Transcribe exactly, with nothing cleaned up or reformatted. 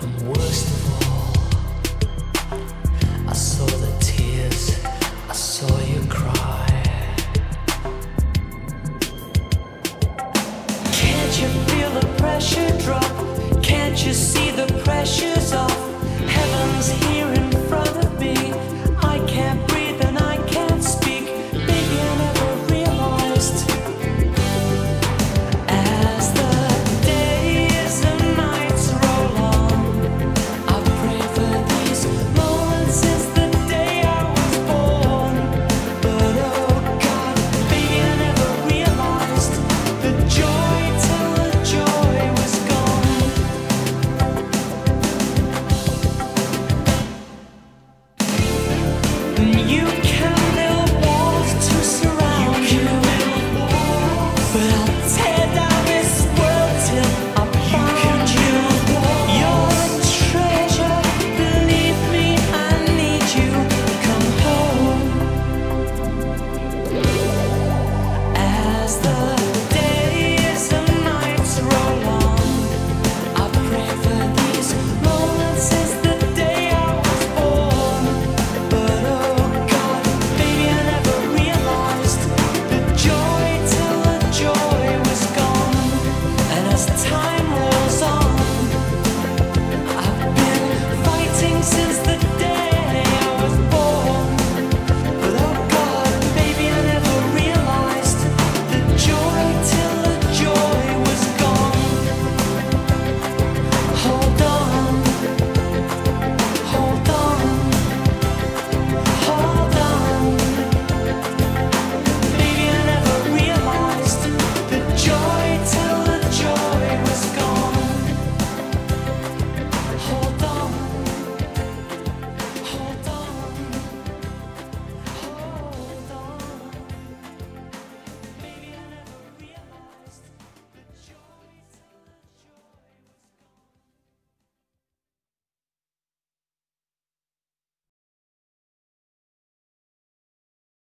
And worst of all, I saw the tears, I saw you cry. Can't you feel the pressure drop? Can't you see the pressure?